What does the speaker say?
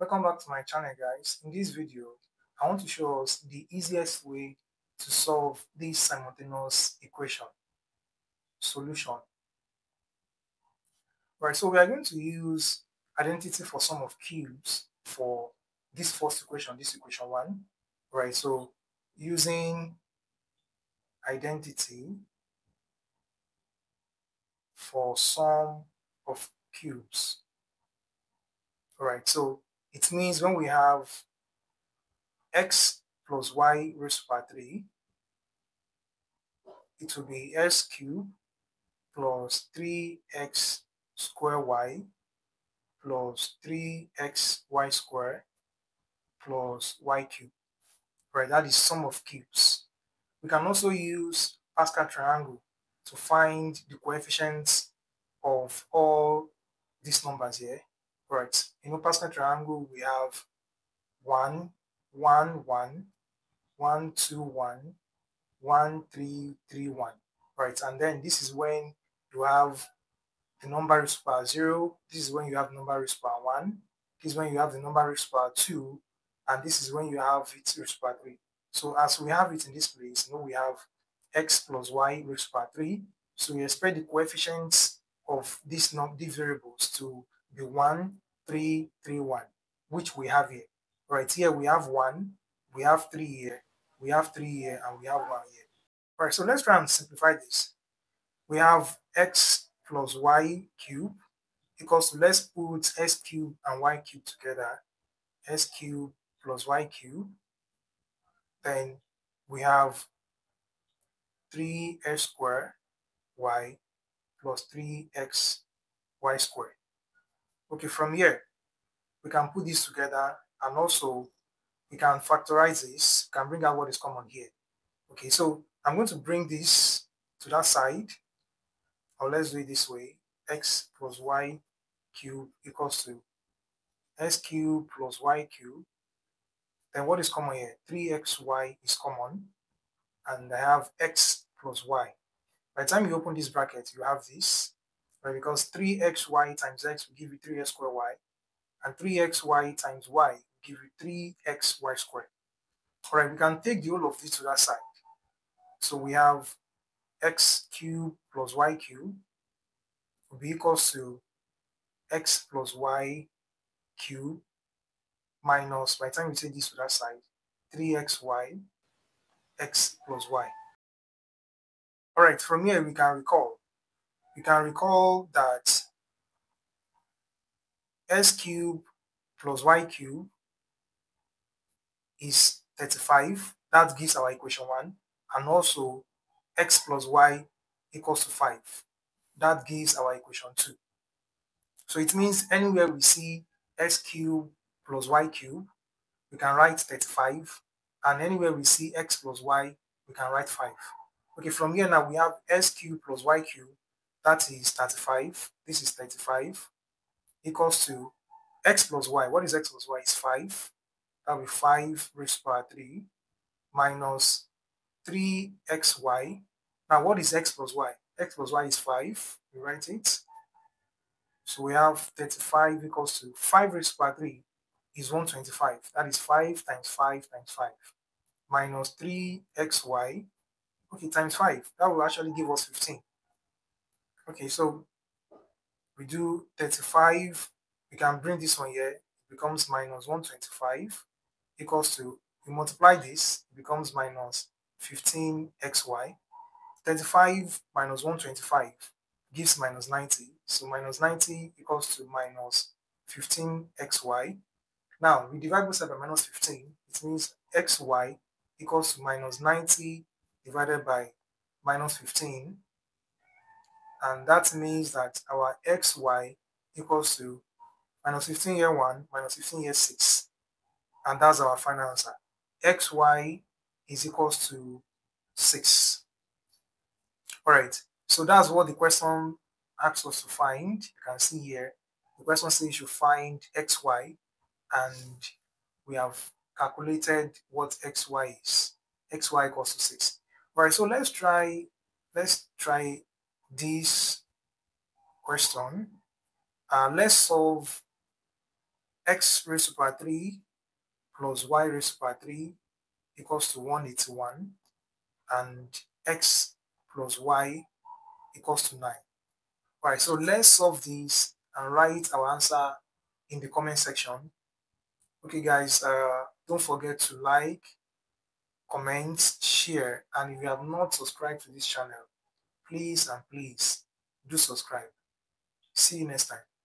Welcome back to my channel, guys. In this video, I want to show us the easiest way to solve this simultaneous equation solution. Right, so we are going to use identity for sum of cubes for this first equation, this equation one. Right, so using identity for sum of cubes. Right, so it means when we have x plus y raised to power 3, it will be x cubed plus 3x square y plus 3xy square plus y cubed. Right, that is sum of cubes. We can also use Pascal triangle to find the coefficients of all these numbers here. Right, in the Pascal triangle, we have 1, 1, 1, 1, 2, 1, 1, 3, 3, 1. Right, and then this is when you have the number raised to power 0, this is when you have the number raised to power 1, this is when you have the number raised to power 2, and this is when you have it raised to power 3. So as we have it in this place, now we have x plus y raised to power 3. So we expect the coefficients of these variables to be 1, 3, 3, 1, which we have here. Right here we have 1, we have 3 here, we have 3 here, and we have 1 here. All right, so let's try and simplify this. We have x plus y cubed equals, let's put x cubed and y cubed together, x cubed plus y cubed. Then we have 3x squared y plus 3x y squared. Okay, from here, we can put this together, and also we can factorize this, can bring out what is common here. Okay, so I'm going to bring this to that side, or let's do it this way, x plus y cubed equals to x cubed plus y cubed. Then what is common here? 3xy is common, and I have x plus y. By the time you open this bracket, you have this. Right, because 3xy times x will give you 3x square y, and 3xy times y will give you 3xy square. All right, we can take the whole of this to that side. So we have x cubed plus y cubed will be equals to x plus y cubed minus, by the time we take this to that side, 3xy, x plus y. All right, from here we can recall. You can recall that x cubed plus y cubed is 35. That gives our equation 1. And also x plus y equals to 5. That gives our equation 2. So it means anywhere we see x cubed plus y cubed, we can write 35. And anywhere we see x plus y, we can write 5. Okay, from here now we have x cubed plus y cubed. That is 35. This is 35 equals to x plus y. What is x plus y? It's 5. That will be 5 raised to power 3 minus 3xy. Now, what is x plus y? X plus y is 5. We write it. So we have 35 equals to 5 raised to power 3 is 125. That is 5 times 5 times 5 minus 3xy. Okay, times 5. That will actually give us 15. Okay, so we do 35, we can bring this one here, it becomes minus 125 equals to, we multiply this, it becomes minus 15xy. 35 minus 125 gives minus 90, so minus 90 equals to minus 15xy. Now, we divide both sides by minus 15, it means xy equals to minus 90 divided by minus 15. And that means that our xy equals to minus 15 here 1, minus 15 here 6. And that's our final answer. xy is equals to 6. All right. So that's what the question asks us to find. You can see here, the question says you should find xy. And we have calculated what xy is. xy equals to 6. All right. So let's try this question. Let's solve x raised to the power 3 plus y raised to the power 3 equals to 181, and x plus y equals to 9. All right, so let's solve this and write our answer in the comment section. Okay, guys, don't forget to like, comment, share, and if you have not subscribed to this channel, please do subscribe. See you next time.